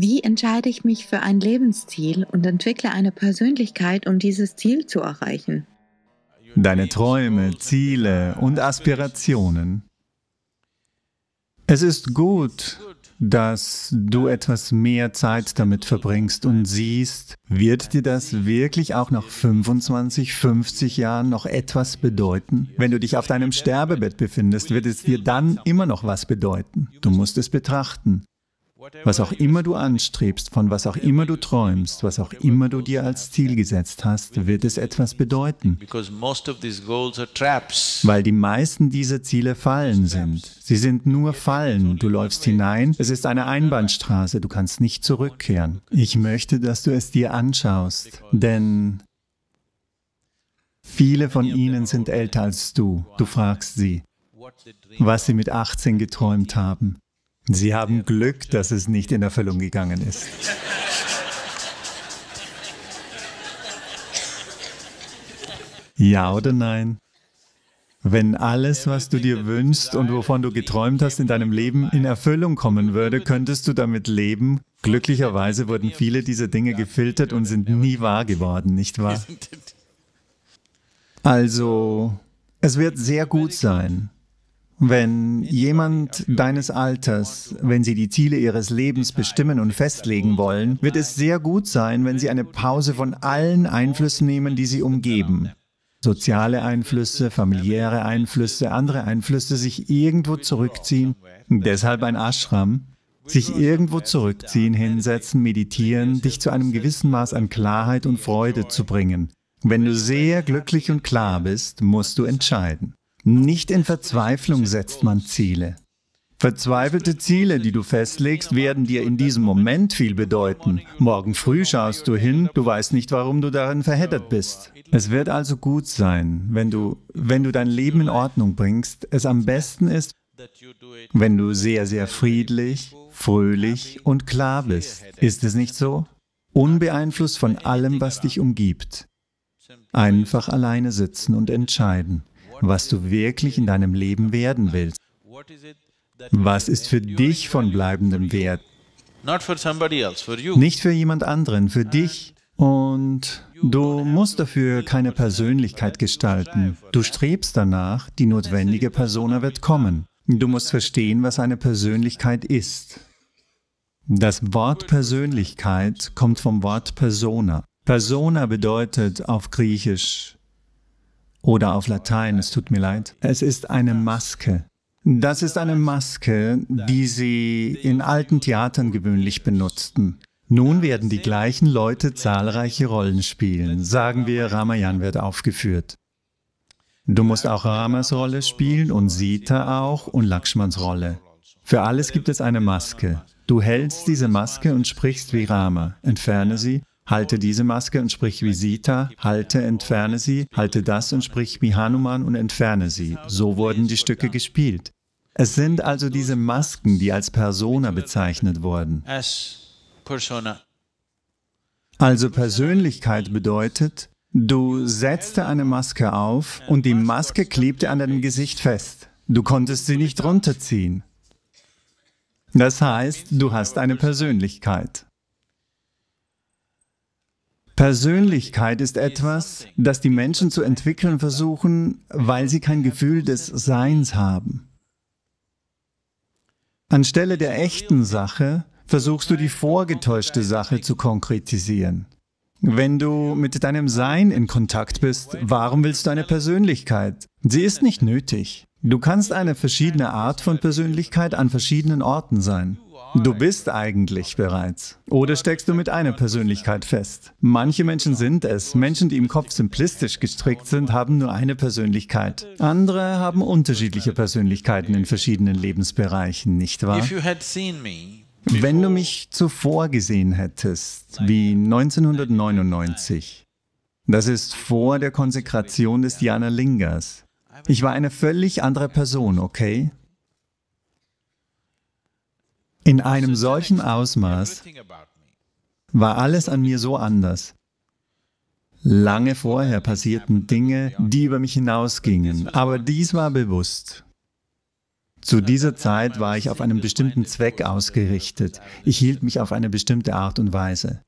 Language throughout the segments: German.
Wie entscheide ich mich für ein Lebensziel und entwickle eine Persönlichkeit, um dieses Ziel zu erreichen? Deine Träume, Ziele und Aspirationen. Es ist gut, dass du etwas mehr Zeit damit verbringst und siehst, wird dir das wirklich auch nach 25, 50 Jahren noch etwas bedeuten? Wenn du dich auf deinem Sterbebett befindest, wird es dir dann immer noch was bedeuten. Du musst es betrachten. Was auch immer du anstrebst, von was auch immer du träumst, was auch immer du dir als Ziel gesetzt hast, wird es etwas bedeuten. Weil die meisten dieser Ziele Fallen sind. Sie sind nur Fallen. Du läufst hinein, es ist eine Einbahnstraße, du kannst nicht zurückkehren. Ich möchte, dass du es dir anschaust, denn viele von ihnen sind älter als du. Du fragst sie, was sie mit 18 geträumt haben. Sie haben Glück, dass es nicht in Erfüllung gegangen ist. Ja oder nein? Wenn alles, was du dir wünschst und wovon du geträumt hast, in deinem Leben in Erfüllung kommen würde, könntest du damit leben? Glücklicherweise wurden viele dieser Dinge gefiltert und sind nie wahr geworden, nicht wahr? Also, es wird sehr gut sein, wenn jemand deines Alters, wenn sie die Ziele ihres Lebens bestimmen und festlegen wollen, wird es sehr gut sein, wenn sie eine Pause von allen Einflüssen nehmen, die sie umgeben. Soziale Einflüsse, familiäre Einflüsse, andere Einflüsse, sich irgendwo zurückziehen. Deshalb ein Ashram. Sich irgendwo zurückziehen, hinsetzen, meditieren, dich zu einem gewissen Maß an Klarheit und Freude zu bringen. Wenn du sehr glücklich und klar bist, musst du entscheiden. Nicht in Verzweiflung setzt man Ziele. Verzweifelte Ziele, die du festlegst, werden dir in diesem Moment viel bedeuten. Morgen früh schaust du hin, du weißt nicht, warum du darin verheddert bist. Es wird also gut sein, wenn du dein Leben in Ordnung bringst. Es am besten ist, wenn du sehr, sehr friedlich, fröhlich und klar bist. Ist es nicht so? Unbeeinflusst von allem, was dich umgibt. Einfach alleine sitzen und entscheiden, was du wirklich in deinem Leben werden willst. Was ist für dich von bleibendem Wert? Nicht für jemand anderen, für dich. Und du musst dafür keine Persönlichkeit gestalten. Du strebst danach, die notwendige Persona wird kommen. Du musst verstehen, was eine Persönlichkeit ist. Das Wort Persönlichkeit kommt vom Wort Persona. Persona bedeutet auf Griechisch oder auf Latein, es tut mir leid. Es ist eine Maske. Das ist eine Maske, die sie in alten Theatern gewöhnlich benutzten. Nun werden die gleichen Leute zahlreiche Rollen spielen. Sagen wir, Ramayan wird aufgeführt. Du musst auch Ramas Rolle spielen und Sita auch und Lakshmans Rolle. Für alles gibt es eine Maske. Du hältst diese Maske und sprichst wie Rama. Entferne sie. Halte diese Maske und sprich wie Sita, halte, entferne sie, halte das und sprich wie Hanuman und entferne sie. So wurden die Stücke gespielt. Es sind also diese Masken, die als Persona bezeichnet wurden. Also Persönlichkeit bedeutet, du setzte eine Maske auf und die Maske klebte an deinem Gesicht fest. Du konntest sie nicht runterziehen. Das heißt, du hast eine Persönlichkeit. Persönlichkeit ist etwas, das die Menschen zu entwickeln versuchen, weil sie kein Gefühl des Seins haben. Anstelle der echten Sache versuchst du, die vorgetäuschte Sache zu konkretisieren. Wenn du mit deinem Sein in Kontakt bist, warum willst du eine Persönlichkeit? Sie ist nicht nötig. Du kannst eine verschiedene Art von Persönlichkeit an verschiedenen Orten sein. Du bist eigentlich bereits. Oder steckst du mit einer Persönlichkeit fest? Manche Menschen sind es. Menschen, die im Kopf simplistisch gestrickt sind, haben nur eine Persönlichkeit. Andere haben unterschiedliche Persönlichkeiten in verschiedenen Lebensbereichen, nicht wahr? Wenn du mich zuvor gesehen hättest, wie 1999, das ist vor der Konsekration des Dhyana Lingas. Ich war eine völlig andere Person, okay? In einem solchen Ausmaß war alles an mir so anders. Lange vorher passierten Dinge, die über mich hinausgingen, aber dies war bewusst. Zu dieser Zeit war ich auf einen bestimmten Zweck ausgerichtet. Ich hielt mich auf eine bestimmte Art und Weise.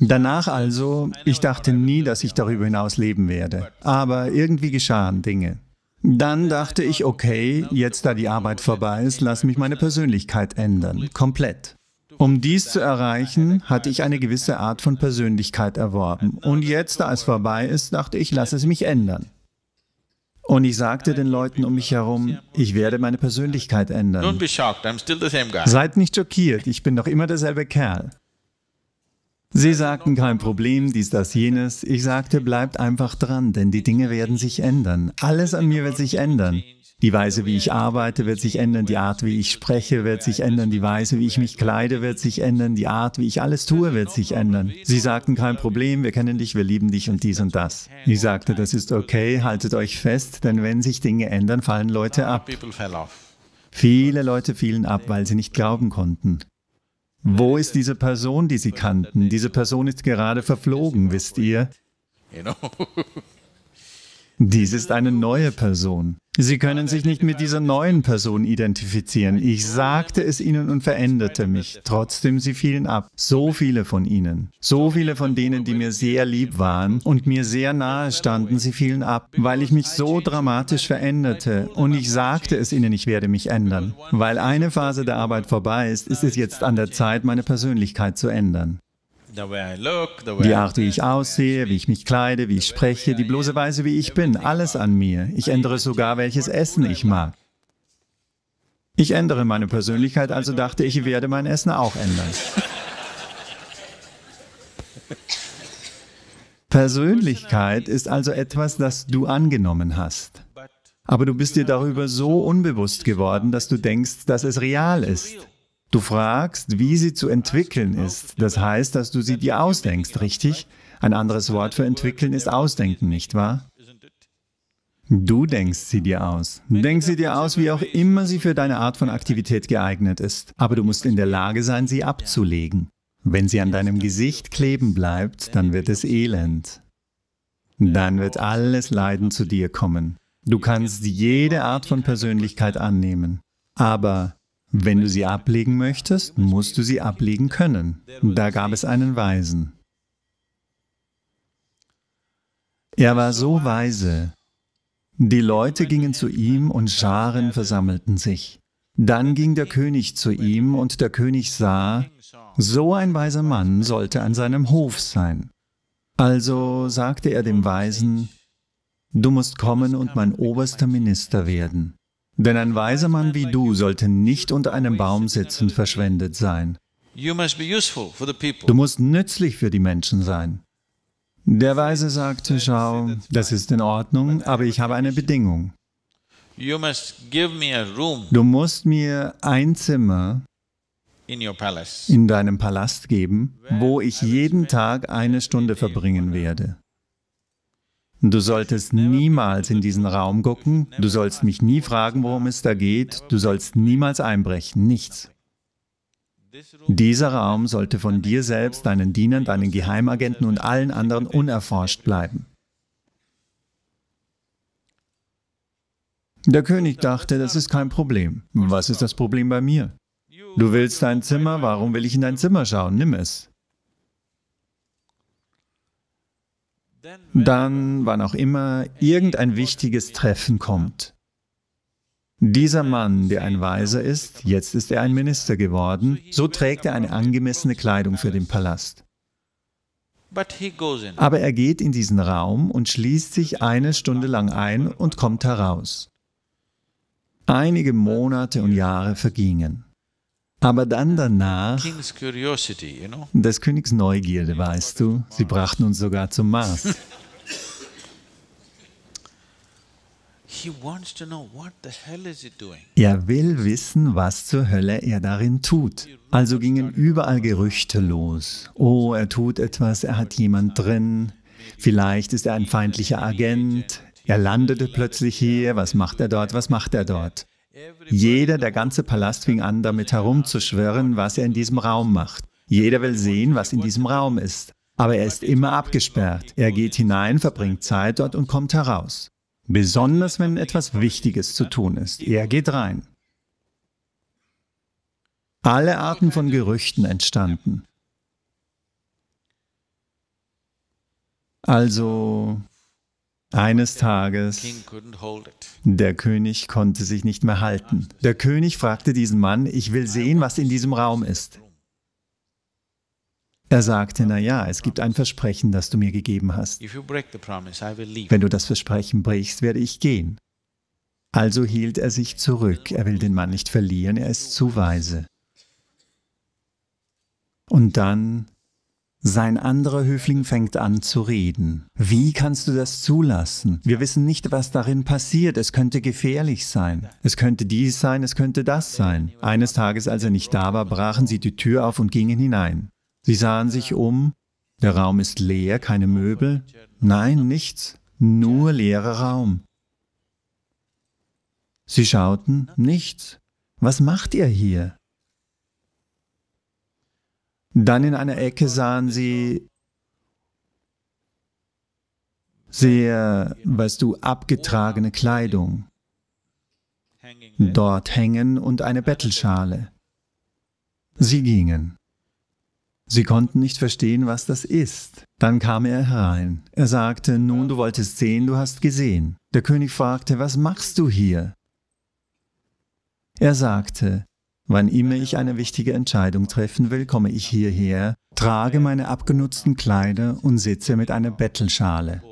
Danach also, ich dachte nie, dass ich darüber hinaus leben werde. Aber irgendwie geschahen Dinge. Dann dachte ich, okay, jetzt da die Arbeit vorbei ist, lass mich meine Persönlichkeit ändern. Komplett. Um dies zu erreichen, hatte ich eine gewisse Art von Persönlichkeit erworben. Und jetzt, da es vorbei ist, dachte ich, lass es mich ändern. Und ich sagte den Leuten um mich herum, ich werde meine Persönlichkeit ändern. Seid nicht schockiert, ich bin noch immer derselbe Kerl. Sie sagten, kein Problem, dies, das, jenes. Ich sagte, bleibt einfach dran, denn die Dinge werden sich ändern. Alles an mir wird sich ändern. Die Weise, wie ich arbeite, wird sich ändern. Die Art, wie ich spreche, wird sich ändern. Die Weise, wie ich mich kleide, wird sich ändern. Die Art, wie ich alles tue, wird sich ändern. Sie sagten, kein Problem, wir kennen dich, wir lieben dich und dies und das. Ich sagte, das ist okay, haltet euch fest, denn wenn sich Dinge ändern, fallen Leute ab. Viele Leute fielen ab, weil sie nicht glauben konnten. Wo ist diese Person, die Sie kannten? Diese Person ist gerade verflogen, wisst ihr? Dies ist eine neue Person. Sie können sich nicht mit dieser neuen Person identifizieren. Ich sagte es ihnen und veränderte mich. Trotzdem, sie fielen ab. So viele von ihnen. So viele von denen, die mir sehr lieb waren und mir sehr nahe standen, sie fielen ab, weil ich mich so dramatisch veränderte. Und ich sagte es ihnen, ich werde mich ändern. Weil eine Phase der Arbeit vorbei ist, ist es jetzt an der Zeit, meine Persönlichkeit zu ändern. Die Art, wie ich aussehe, wie ich mich kleide, wie ich spreche, die bloße Weise, wie ich bin, alles an mir. Ich ändere sogar, welches Essen ich mag. Ich ändere meine Persönlichkeit, also dachte ich, ich werde mein Essen auch ändern. Persönlichkeit ist also etwas, das du angenommen hast. Aber du bist dir darüber so unbewusst geworden, dass du denkst, dass es real ist. Du fragst, wie sie zu entwickeln ist. Das heißt, dass du sie dir ausdenkst, richtig? Ein anderes Wort für entwickeln ist ausdenken, nicht wahr? Du denkst sie dir aus. Denk sie dir aus, wie auch immer sie für deine Art von Aktivität geeignet ist. Aber du musst in der Lage sein, sie abzulegen. Wenn sie an deinem Gesicht kleben bleibt, dann wird es elend. Dann wird alles Leiden zu dir kommen. Du kannst jede Art von Persönlichkeit annehmen. Aber wenn du sie ablegen möchtest, musst du sie ablegen können. Da gab es einen Weisen. Er war so weise. Die Leute gingen zu ihm und Scharen versammelten sich. Dann ging der König zu ihm und der König sah, so ein weiser Mann sollte an seinem Hof sein. Also sagte er dem Weisen, du musst kommen und mein oberster Minister werden. Denn ein weiser Mann wie du sollte nicht unter einem Baum sitzend verschwendet sein. Du musst nützlich für die Menschen sein. Der Weise sagte, schau, das ist in Ordnung, aber ich habe eine Bedingung. Du musst mir ein Zimmer in deinem Palast geben, wo ich jeden Tag eine Stunde verbringen werde. Du solltest niemals in diesen Raum gucken, du sollst mich nie fragen, worum es da geht, du sollst niemals einbrechen, nichts. Dieser Raum sollte von dir selbst, deinen Dienern, deinen Geheimagenten und allen anderen unerforscht bleiben. Der König dachte, das ist kein Problem. Was ist das Problem bei mir? Du willst dein Zimmer, warum will ich in dein Zimmer schauen? Nimm es. Dann, wann auch immer, irgendein wichtiges Treffen kommt. Dieser Mann, der ein Weiser ist, jetzt ist er ein Minister geworden, so trägt er eine angemessene Kleidung für den Palast. Aber er geht in diesen Raum und schließt sich eine Stunde lang ein und kommt heraus. Einige Monate und Jahre vergingen. Aber dann danach, des Königs Neugierde, weißt du, sie brachten uns sogar zum Mars. Er will wissen, was zur Hölle er darin tut. Also gingen überall Gerüchte los. Oh, er tut etwas, er hat jemand drin, vielleicht ist er ein feindlicher Agent, er landete plötzlich hier, was macht er dort, was macht er dort? Jeder, der ganze Palast fing an, damit herumzuschwirren, was er in diesem Raum macht. Jeder will sehen, was in diesem Raum ist. Aber er ist immer abgesperrt. Er geht hinein, verbringt Zeit dort und kommt heraus. Besonders, wenn etwas Wichtiges zu tun ist. Er geht rein. alle Arten von Gerüchten entstanden. Also eines Tages, der König konnte sich nicht mehr halten. Der König fragte diesen Mann, ich will sehen, was in diesem Raum ist. Er sagte, naja, es gibt ein Versprechen, das du mir gegeben hast. Wenn du das Versprechen brichst, werde ich gehen. Also hielt er sich zurück. Er will den Mann nicht verlieren, er ist zu weise. Und dann... Sein anderer Höfling fängt an zu reden. Wie kannst du das zulassen? Wir wissen nicht, was darin passiert. Es könnte gefährlich sein. Es könnte dies sein, es könnte das sein. Eines Tages, als er nicht da war, brachen sie die Tür auf und gingen hinein. Sie sahen sich um. Der Raum ist leer, keine Möbel. Nein, nichts. Nur leerer Raum. Sie schauten, nichts. Was macht ihr hier? Dann in einer Ecke sahen sie sehr, weißt du, abgetragene Kleidung. Dort hängen und eine Bettelschale. Sie gingen. Sie konnten nicht verstehen, was das ist. Dann kam er herein. Er sagte, nun, du wolltest sehen, du hast gesehen. Der König fragte, was machst du hier? Er sagte, wann immer ich eine wichtige Entscheidung treffen will, komme ich hierher, trage meine abgenutzten Kleider und sitze mit einer Bettelschale.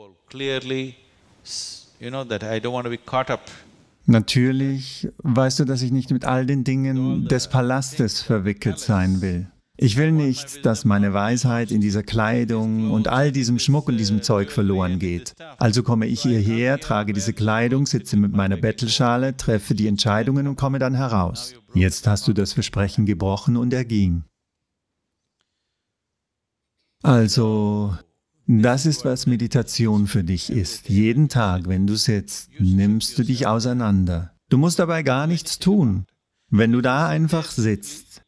Natürlich weißt du, dass ich nicht mit all den Dingen des Palastes verwickelt sein will. Ich will nicht, dass meine Weisheit in dieser Kleidung und all diesem Schmuck und diesem Zeug verloren geht. Also komme ich hierher, trage diese Kleidung, sitze mit meiner Bettelschale, treffe die Entscheidungen und komme dann heraus. Jetzt hast du das Versprechen gebrochen und er ging. Also, das ist, was Meditation für dich ist. Jeden Tag, wenn du sitzt, nimmst du dich auseinander. Du musst dabei gar nichts tun. Wenn du da einfach sitzt,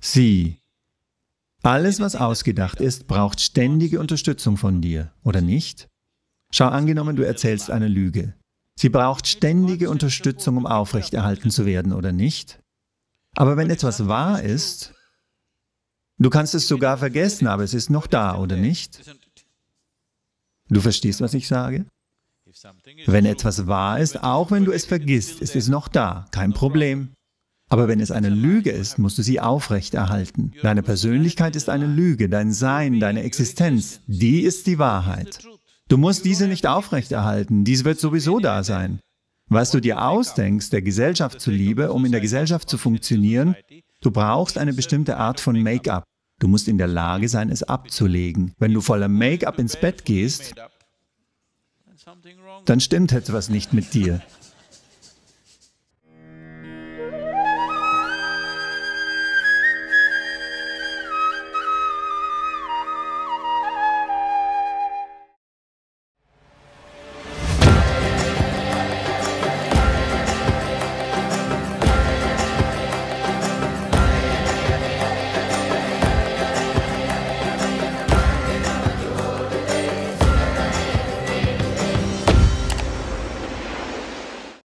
sieh, alles, was ausgedacht ist, braucht ständige Unterstützung von dir, oder nicht? Schau, angenommen, du erzählst eine Lüge. Sie braucht ständige Unterstützung, um aufrechterhalten zu werden, oder nicht? Aber wenn etwas wahr ist, du kannst es sogar vergessen, aber es ist noch da, oder nicht? Du verstehst, was ich sage? Wenn etwas wahr ist, auch wenn du es vergisst, es ist noch da, kein Problem. Aber wenn es eine Lüge ist, musst du sie aufrechterhalten. Deine Persönlichkeit ist eine Lüge, dein Sein, deine Existenz, die ist die Wahrheit. Du musst diese nicht aufrechterhalten, dies wird sowieso da sein. Was du dir ausdenkst, der Gesellschaft zuliebe, um in der Gesellschaft zu funktionieren, du brauchst eine bestimmte Art von Make-up. Du musst in der Lage sein, es abzulegen. Wenn du voller Make-up ins Bett gehst, dann stimmt etwas nicht mit dir.